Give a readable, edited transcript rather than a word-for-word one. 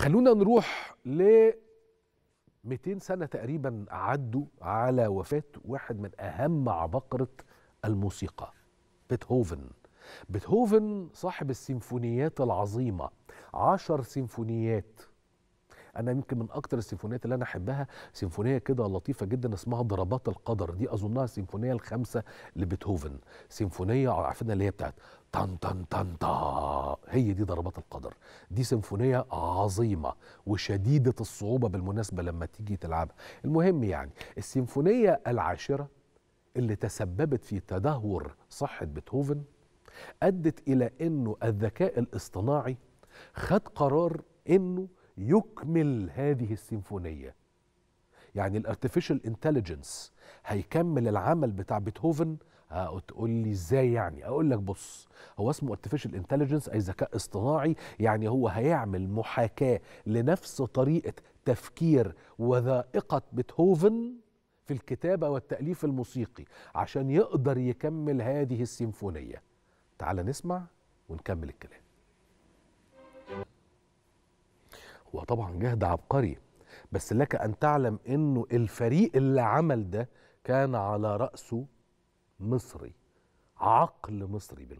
خلونا نروح ل 200 سنة تقريبا عدوا على وفاة واحد من أهم عباقرة الموسيقى، بيتهوفن. بيتهوفن صاحب السيمفونيات العظيمة، 10 سيمفونيات. أنا يمكن من أكتر السيمفونيات اللي أنا أحبها سيمفونية كده لطيفة جدا اسمها ضربات القدر، دي أظنها السيمفونية الخامسة لبيتهوفن، سيمفونية عارفينها اللي هي بتاعت تن تن تن تا، هي دي ضربات القدر. دي سيمفونية عظيمة وشديدة الصعوبة بالمناسبة لما تيجي تلعبها. المهم يعني السيمفونية العاشرة اللي تسببت في تدهور صحة بيتهوفن أدت إلى أنه الذكاء الاصطناعي خد قرار أنه يكمل هذه السيمفونية، يعني الارتفيشال انتليجنس هيكمل العمل بتاع بيتهوفن. هتقول لي ازاي يعني؟ اقول لك بص، هو اسمه ارتفيشال انتليجنس اي ذكاء اصطناعي، يعني هو هيعمل محاكاة لنفس طريقة تفكير وذائقة بيتهوفن في الكتابة والتأليف الموسيقي عشان يقدر يكمل هذه السيمفونية. تعال نسمع ونكمل الكلام. هو طبعا جهد عبقري، بس لك أن تعلم أنه الفريق اللي عمل ده كان على رأسه مصري، عقل مصري بالمعنى.